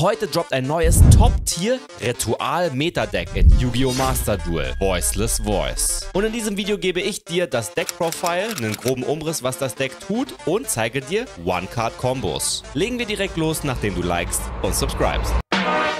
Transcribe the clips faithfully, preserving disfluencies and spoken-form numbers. Heute droppt ein neues Top-Tier-Ritual-Meta-Deck in Yu-Gi-Oh! Master Duel, Voiceless Voice. Und in diesem Video gebe ich dir das Deck-Profile, einen groben Umriss, was das Deck tut und zeige dir One-Card-Kombos. Legen wir direkt los, nachdem du likest und subscribest.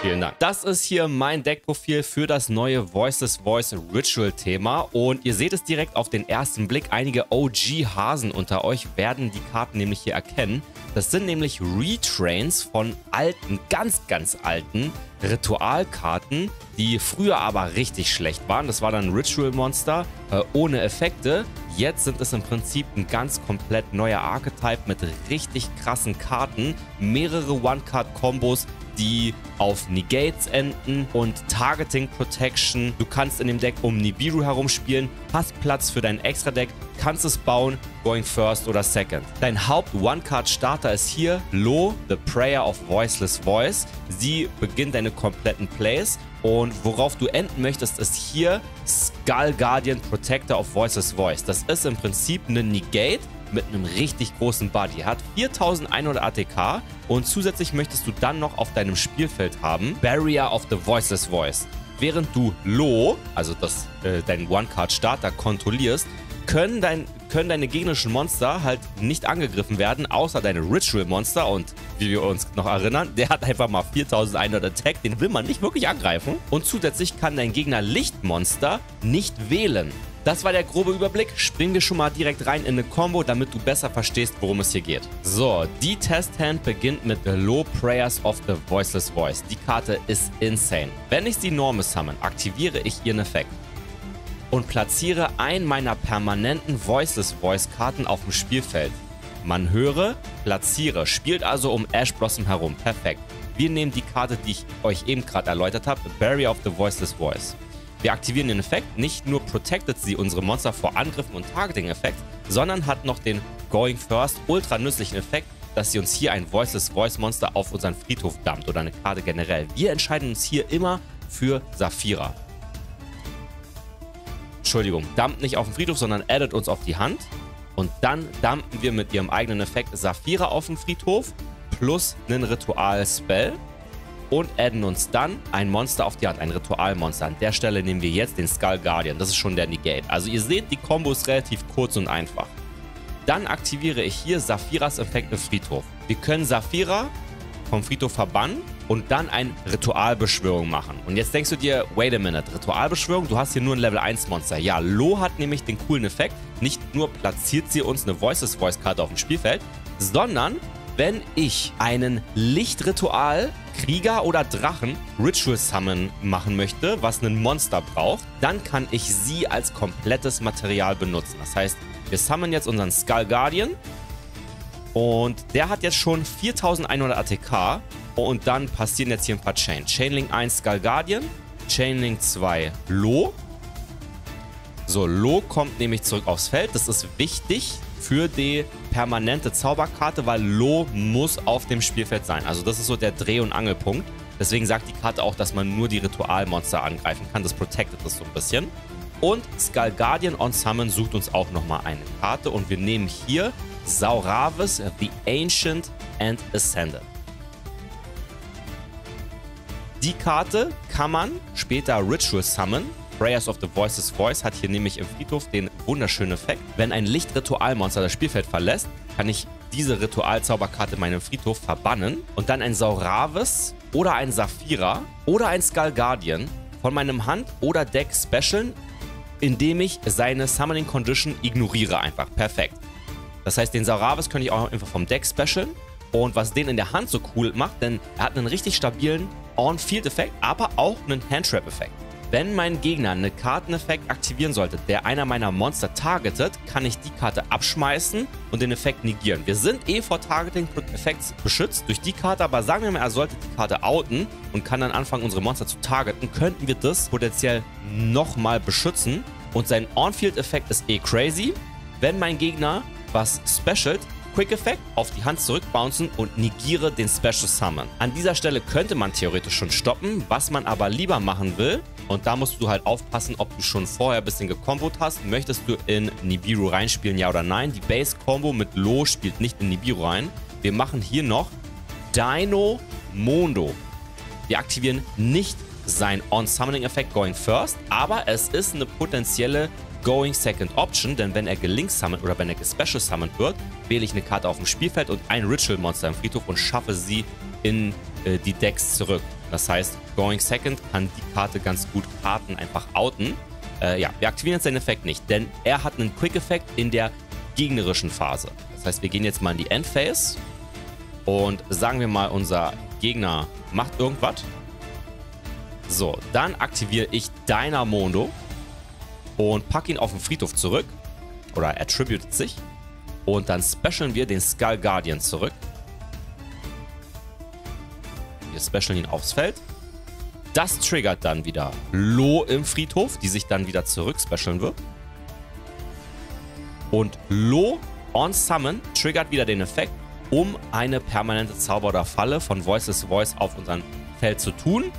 Vielen Dank. Das ist hier mein Deckprofil für das neue Voiceless Voice Ritual Thema und ihr seht es direkt auf den ersten Blick. Einige O G-Hasen unter euch werden die Karten nämlich hier erkennen. Das sind nämlich Retrains von alten, ganz, ganz alten Ritualkarten, die früher aber richtig schlecht waren. Das war dann Ritual Monster äh, ohne Effekte. Jetzt sind es im Prinzip ein ganz komplett neuer Archetype mit richtig krassen Karten, mehrere One-Card-Kombos, die auf Negates enden und Targeting Protection. Du kannst in dem Deck um Nibiru herumspielen, hast Platz für dein Extra-Deck, kannst es bauen, going first oder second. Dein Haupt-One-Card-Starter ist hier Lo, The Prayer of Voiceless Voice. Sie beginnt deine kompletten Plays und worauf du enden möchtest, ist hier Skull Guardian Protector of Voiceless Voice. Das ist im Prinzip eine Negate mit einem richtig großen Buddy. Hat viertausendeinhundert A T K und zusätzlich möchtest du dann noch auf deinem Spielfeld haben Barrier of the Voiceless Voice. Während du Lo, also das, äh, deinen One-Card-Starter, kontrollierst, können, dein, können deine gegnerischen Monster halt nicht angegriffen werden, außer deine Ritual-Monster. Und wie wir uns noch erinnern, der hat einfach mal viertausendeinhundert Attack, den will man nicht wirklich angreifen. Und zusätzlich kann dein Gegner Lichtmonster nicht wählen. Das war der grobe Überblick. Springen wir schon mal direkt rein in eine Combo, damit du besser verstehst, worum es hier geht. So, die Testhand beginnt mit The Low Prayers of the Voiceless Voice. Die Karte ist insane. Wenn ich sie normal summon, aktiviere ich ihren Effekt und platziere einen meiner permanenten Voiceless Voice Karten auf dem Spielfeld. Man höre, platziere, spielt also um Ash Blossom herum. Perfekt. Wir nehmen die Karte, die ich euch eben gerade erläutert habe, Barrier of the Voiceless Voice. Wir aktivieren den Effekt, nicht nur protectet sie unsere Monster vor Angriffen und Targeting-Effekt, sondern hat noch den Going First ultra nützlichen Effekt, dass sie uns hier ein Voiceless Voice Monster auf unseren Friedhof dumpt oder eine Karte generell. Wir entscheiden uns hier immer für Saphira. Entschuldigung, dumpt nicht auf den Friedhof, sondern addet uns auf die Hand und dann dumpen wir mit ihrem eigenen Effekt Saphira auf den Friedhof plus einen Ritual-Spell. Und adden uns dann ein Monster auf die Hand, ein Ritualmonster. An der Stelle nehmen wir jetzt den Skull Guardian, das ist schon der Negate. Also ihr seht, die Kombo ist relativ kurz und einfach. Dann aktiviere ich hier Saphiras Effekt im Friedhof. Wir können Saphira vom Friedhof verbannen und dann eine Ritualbeschwörung machen. Und jetzt denkst du dir, wait a minute, Ritualbeschwörung, du hast hier nur ein Level eins Monster. Ja, Lo hat nämlich den coolen Effekt, nicht nur platziert sie uns eine Voiceless Voice Karte auf dem Spielfeld, sondern wenn ich einen Lichtritual, Krieger oder Drachen Ritual Summon machen möchte, was ein Monster braucht, dann kann ich sie als komplettes Material benutzen. Das heißt, wir summonen jetzt unseren Skull Guardian und der hat jetzt schon viertausendeinhundert A T K und dann passieren jetzt hier ein paar Chain. Chainlink eins Skull Guardian, Chainlink zwei Lo. So, Lo kommt nämlich zurück aufs Feld, das ist wichtig für die permanente Zauberkarte, weil Lo muss auf dem Spielfeld sein. Also das ist so der Dreh- und Angelpunkt. Deswegen sagt die Karte auch, dass man nur die Ritualmonster angreifen kann. Das protectet das so ein bisschen. Und Skull Guardian on Summon sucht uns auch nochmal eine Karte. Und wir nehmen hier Sauravis, The Ancient and Ascendant. Die Karte kann man später Ritual Summon. Prayers of the Voiceless Voice hat hier nämlich im Friedhof den wunderschönen Effekt. Wenn ein Lichtritualmonster das Spielfeld verlässt, kann ich diese Ritualzauberkarte in meinem Friedhof verbannen und dann ein Sauravis oder ein Saphira oder ein Skull Guardian von meinem Hand oder Deck specialen, indem ich seine Summoning Condition ignoriere einfach. Perfekt. Das heißt, den Sauravis könnte ich auch einfach vom Deck specialen. Und was den in der Hand so cool macht, denn er hat einen richtig stabilen On-Field-Effekt, aber auch einen Handtrap-Effekt. Wenn mein Gegner einen Karteneffekt aktivieren sollte, der einer meiner Monster targetet, kann ich die Karte abschmeißen und den Effekt negieren. Wir sind eh vor Targeting-Effekts beschützt durch die Karte, aber sagen wir mal, er sollte die Karte outen und kann dann anfangen, unsere Monster zu targeten, könnten wir das potenziell nochmal beschützen. Und sein On-Field-Effekt ist eh crazy. Wenn mein Gegner was specialt, Quick-Effekt, auf die Hand zurückbouncen und negiere den Special Summon. An dieser Stelle könnte man theoretisch schon stoppen, was man aber lieber machen will. Und da musst du halt aufpassen, ob du schon vorher ein bisschen gekombot hast. Möchtest du in Nibiru reinspielen, ja oder nein? Die Base-Combo mit Lo spielt nicht in Nibiru rein. Wir machen hier noch Dino Mondo. Wir aktivieren nicht sein On-Summoning-Effekt Going First, aber es ist eine potenzielle Going Second Option, denn wenn er gelingt summon oder wenn er gespecial summoned wird, wähle ich eine Karte auf dem Spielfeld und ein Ritual-Monster im Friedhof und schaffe sie in äh, die Decks zurück. Das heißt, Going Second kann die Karte ganz gut Karten einfach outen. Äh, ja, wir aktivieren jetzt seinen Effekt nicht, denn er hat einen Quick-Effekt in der gegnerischen Phase. Das heißt, wir gehen jetzt mal in die Endphase und sagen wir mal, unser Gegner macht irgendwas. So, dann aktiviere ich Dino Mondo und packe ihn auf den Friedhof zurück. Oder attributed sich. Und dann specialen wir den Skull Guardian zurück. Wir specialen ihn aufs Feld. Das triggert dann wieder Lo im Friedhof, die sich dann wieder zurück specialen wird. Und Lo on Summon triggert wieder den Effekt, um eine permanente Zauber oder Falle von Voiceless Voice auf unserem Feld zu tun.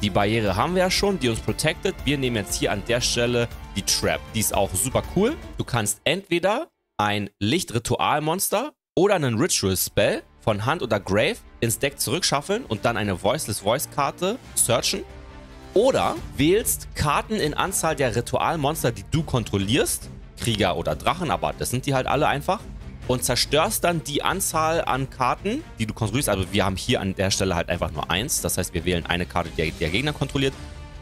Die Barriere haben wir ja schon, die uns protected. Wir nehmen jetzt hier an der Stelle die Trap. Die ist auch super cool. Du kannst entweder ein Lichtritualmonster oder einen Ritual-Spell von Hand oder Grave ins Deck zurückschaffeln und dann eine Voiceless-Voice-Karte searchen. Oder wählst Karten in Anzahl der Ritualmonster, die du kontrollierst. Krieger oder Drachen, aber das sind die halt alle einfach. Und zerstörst dann die Anzahl an Karten, die du kontrollierst. Also wir haben hier an der Stelle halt einfach nur eins. Das heißt, wir wählen eine Karte, die der Gegner kontrolliert.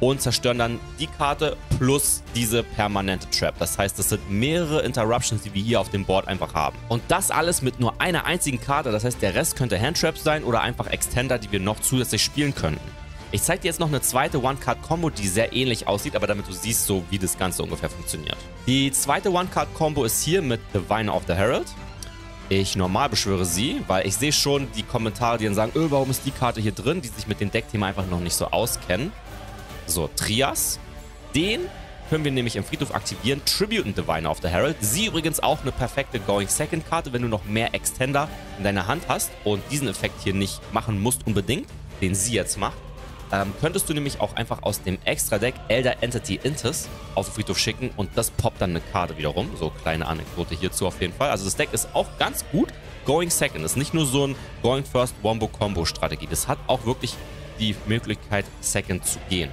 Und zerstören dann die Karte plus diese permanente Trap. Das heißt, das sind mehrere Interruptions, die wir hier auf dem Board einfach haben. Und das alles mit nur einer einzigen Karte. Das heißt, der Rest könnte Handtraps sein oder einfach Extender, die wir noch zusätzlich spielen könnten. Ich zeige dir jetzt noch eine zweite One-Card-Combo, die sehr ähnlich aussieht, aber damit du siehst, so wie das Ganze ungefähr funktioniert. Die zweite One-Card-Combo ist hier mit Diviner of the Herald. Ich normal beschwöre sie, weil ich sehe schon die Kommentare, die dann sagen, öh, warum ist die Karte hier drin, die sich mit dem Deckthema einfach noch nicht so auskennen. So, Trias. Den können wir nämlich im Friedhof aktivieren. Tributen Diviner of the Herald. Sie übrigens auch eine perfekte Going-Second-Karte, wenn du noch mehr Extender in deiner Hand hast und diesen Effekt hier nicht machen musst unbedingt, den sie jetzt macht. Ähm, könntest du nämlich auch einfach aus dem Extra-Deck Elder Entity N'tss auf den Friedhof schicken und das poppt dann eine Karte wiederum. So, kleine Anekdote hierzu auf jeden Fall. Also das Deck ist auch ganz gut Going Second. Das ist nicht nur so ein Going First Wombo-Combo-Strategie. Das hat auch wirklich die Möglichkeit, Second zu gehen.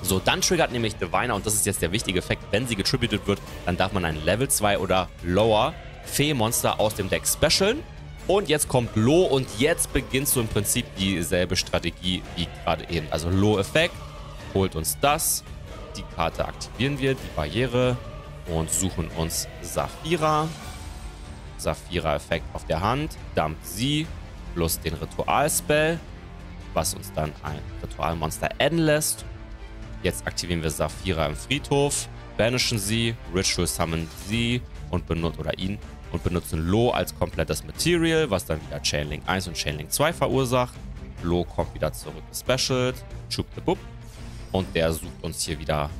So, dann triggert nämlich Diviner, und das ist jetzt der wichtige Effekt, wenn sie getributed wird, dann darf man ein Level zwei oder Lower Fee-Monster aus dem Deck specialen. Und jetzt kommt Lo und jetzt beginnst du im Prinzip dieselbe Strategie wie gerade eben. Also Lo-Effekt holt uns das. Die Karte aktivieren wir, die Barriere, und suchen uns Saphira. Saphira-Effekt auf der Hand, dumpt sie, plus den Ritual-Spell, was uns dann ein Ritualmonster adden lässt. Jetzt aktivieren wir Saphira im Friedhof, banishen sie, Ritual Summon sie und benutzt oder ihn. Und benutzen Lo als komplettes Material, was dann wieder Chainlink eins und Chainlink zwei verursacht. Lo kommt wieder zurück gespecialt. Schub the Bub. Und der sucht uns hier wieder.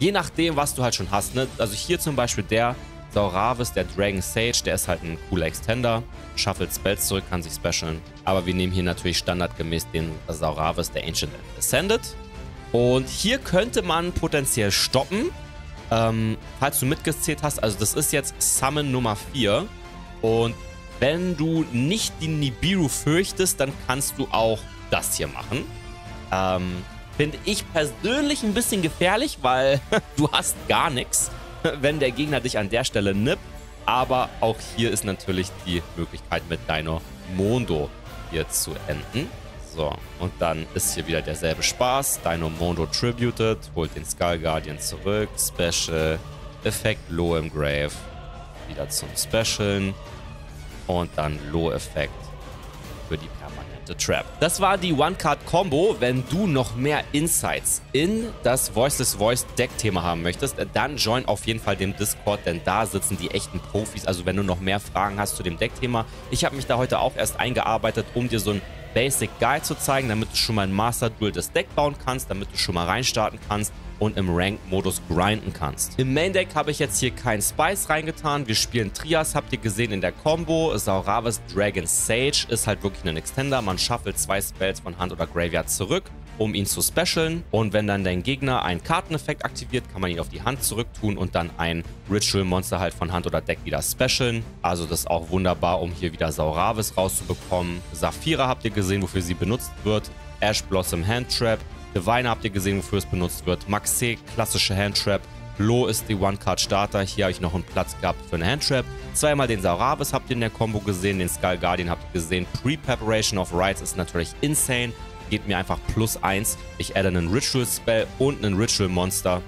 Je nachdem, was du halt schon hast. Ne? Also hier zum Beispiel der Sauravis, der Dragon Sage, der ist halt ein cooler Extender. Shuffle Spells zurück, kann sich specialen. Aber wir nehmen hier natürlich standardgemäß den Sauravis, der Ancient and Ascendant. Und hier könnte man potenziell stoppen. Ähm, falls du mitgezählt hast, also das ist jetzt Summon Nummer vier und wenn du nicht die Nibiru fürchtest, dann kannst du auch das hier machen. Ähm, finde ich persönlich ein bisschen gefährlich, weil du hast gar nichts, wenn der Gegner dich an der Stelle nippt, aber auch hier ist natürlich die Möglichkeit mit Dino Mondo hier zu enden. So, und dann ist hier wieder derselbe Spaß. Dino Mondo tributed, holt den Skull Guardian zurück, Special, Effekt Lo im Grave, wieder zum Specialen und dann Lo-Effekt für die permanente Trap. Das war die One-Card-Combo. Wenn du noch mehr Insights in das Voiceless Voice-Deck-Thema haben möchtest, dann join auf jeden Fall dem Discord, denn da sitzen die echten Profis. Also wenn du noch mehr Fragen hast zu dem Deck-Thema, ich habe mich da heute auch erst eingearbeitet, um dir so ein Basic Guide zu zeigen, damit du schon mal ein Master Duel das Deck bauen kannst, damit du schon mal reinstarten kannst und im Ranked-Modus grinden kannst. Im Main Deck habe ich jetzt hier keinen Spice reingetan. Wir spielen Trias, habt ihr gesehen in der Combo. Sauravis Dragon Sage ist halt wirklich ein Extender. Man shuffelt zwei Spells von Hand oder Graveyard zurück um ihn zu specialen. Und wenn dann dein Gegner einen Karteneffekt aktiviert, kann man ihn auf die Hand zurücktun und dann ein Ritual-Monster halt von Hand oder Deck wieder specialen. Also das ist auch wunderbar, um hier wieder Sauravis rauszubekommen. Saphira habt ihr gesehen, wofür sie benutzt wird. Ash Blossom Handtrap. Diviner habt ihr gesehen, wofür es benutzt wird. Max C, klassische Handtrap. Lo ist die One-Card-Starter. Hier habe ich noch einen Platz gehabt für eine Handtrap. Zweimal den Sauravis habt ihr in der Combo gesehen. Den Skull Guardian habt ihr gesehen. Pre-Preparation of Rites ist natürlich insane. Geht mir einfach plus eins. Ich adde einen Ritual-Spell und einen Ritual-Monster,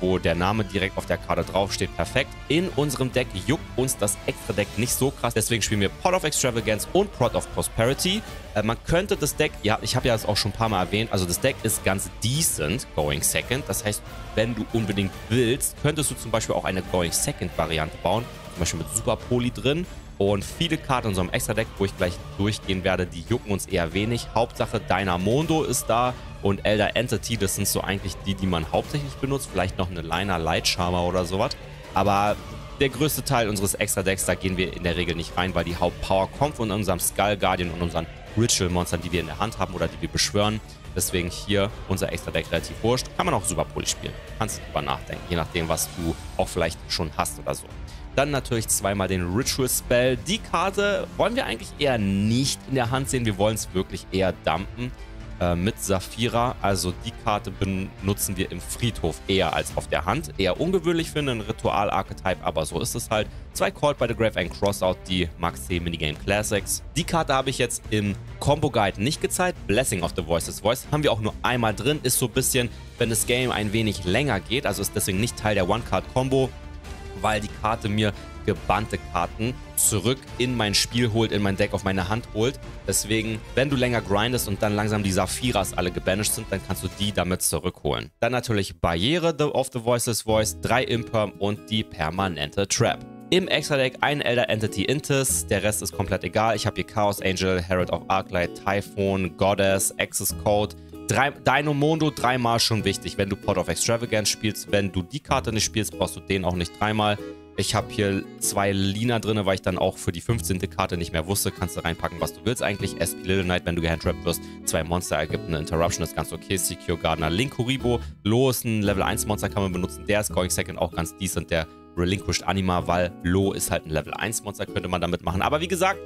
wo der Name direkt auf der Karte draufsteht. Perfekt. In unserem Deck juckt uns das Extra-Deck nicht so krass. Deswegen spielen wir Pot of Extravagance und Pot of Prosperity. Äh, man könnte das Deck, ja, ich habe ja das auch schon ein paar Mal erwähnt, also das Deck ist ganz decent Going Second. Das heißt, wenn du unbedingt willst, könntest du zum Beispiel auch eine Going Second-Variante bauen. Zum Beispiel mit Super Poly drin. Und viele Karten in so einem Extra-Deck, wo ich gleich durchgehen werde, die jucken uns eher wenig. Hauptsache Dino Mondo ist da und Elder Entity, das sind so eigentlich die, die man hauptsächlich benutzt. Vielleicht noch eine Lyna, Lightcharmer oder sowas. Aber der größte Teil unseres Extra-Decks, da gehen wir in der Regel nicht rein, weil die Hauptpower kommt von unserem Skull Guardian und unseren Ritual-Monstern, die wir in der Hand haben oder die wir beschwören. Deswegen hier unser Extra-Deck relativ wurscht. Kann man auch Super Poly spielen. Kannst du drüber nachdenken, je nachdem, was du auch vielleicht schon hast oder so. Dann natürlich zweimal den Ritual Spell. Die Karte wollen wir eigentlich eher nicht in der Hand sehen. Wir wollen es wirklich eher dumpen äh, mit Saphira. Also die Karte benutzen wir im Friedhof eher als auf der Hand. Eher ungewöhnlich für einen Ritual-Archetype, aber so ist es halt. Zwei Call by the Grave, ein Crossout, die Max C Minigame Classics. Die Karte habe ich jetzt im Combo Guide nicht gezeigt. Blessing of the Voices Voice haben wir auch nur einmal drin. Ist so ein bisschen, wenn das Game ein wenig länger geht, also ist deswegen nicht Teil der One-Card-Combo, weil die Karte mir gebannte Karten zurück in mein Spiel holt, in mein Deck, auf meine Hand holt. Deswegen, wenn du länger grindest und dann langsam die Saphiras alle gebanished sind, dann kannst du die damit zurückholen. Dann natürlich Barriere of the Voiceless Voice, drei Imperm und die permanente Trap. Im Extra-Deck ein Elder Entity N'tss, der Rest ist komplett egal. Ich habe hier Chaos Angel, Herald of Arclight, Typhon, Goddess, Access Code, Drei, Dino Mondo dreimal schon wichtig, wenn du Pot of Extravagance spielst. Wenn du die Karte nicht spielst, brauchst du den auch nicht dreimal. Ich habe hier zwei Lyna drin, weil ich dann auch für die fünfzehnte Karte nicht mehr wusste. Kannst du reinpacken, was du willst eigentlich. S P Little Knight, wenn du gehandtrappt wirst. Zwei Monster ergibt eine Interruption, ist ganz okay. Secure Gardener, Link Kuribo. Lo ist ein Level eins Monster, kann man benutzen. Der ist Going Second auch ganz decent. Der Relinquished Anima, weil Lo ist halt ein Level eins Monster, könnte man damit machen. Aber wie gesagt,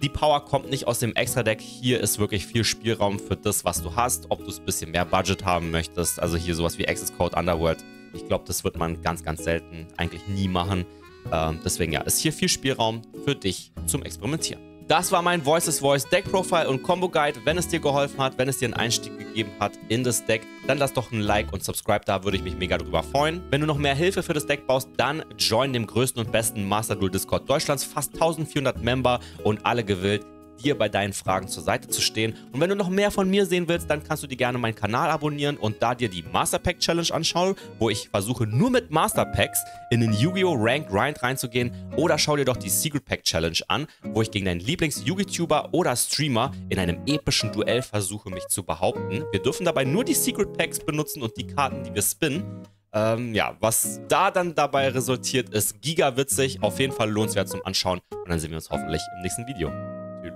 die Power kommt nicht aus dem Extra-Deck. Hier ist wirklich viel Spielraum für das, was du hast. Ob du es ein bisschen mehr Budget haben möchtest. Also hier sowas wie Access Code Underworld. Ich glaube, das wird man ganz, ganz selten, eigentlich nie machen. Ähm, deswegen ja, ist hier viel Spielraum für dich zum Experimentieren. Das war mein Voiceless Voice Deck Profile und Combo Guide. Wenn es dir geholfen hat, wenn es dir einen Einstieg gegeben hat in das Deck, dann lass doch ein Like und Subscribe da, würde ich mich mega drüber freuen. Wenn du noch mehr Hilfe für das Deck brauchst, dann join dem größten und besten Master Duel Discord Deutschlands, fast eintausendvierhundert Member und alle gewillt, dir bei deinen Fragen zur Seite zu stehen. Und wenn du noch mehr von mir sehen willst, dann kannst du dir gerne meinen Kanal abonnieren und da dir die Master Pack Challenge anschauen, wo ich versuche, nur mit Master Packs in den Yu-Gi-Oh! Rank Grind reinzugehen, oder schau dir doch die Secret Pack Challenge an, wo ich gegen deinen Lieblings-Yu-Gi-Tuber oder Streamer in einem epischen Duell versuche, mich zu behaupten. Wir dürfen dabei nur die Secret Packs benutzen und die Karten, die wir spinnen. Ähm, ja, was da dann dabei resultiert, ist gigawitzig. Auf jeden Fall lohnenswert zum Anschauen und dann sehen wir uns hoffentlich im nächsten Video.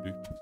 Tschüss.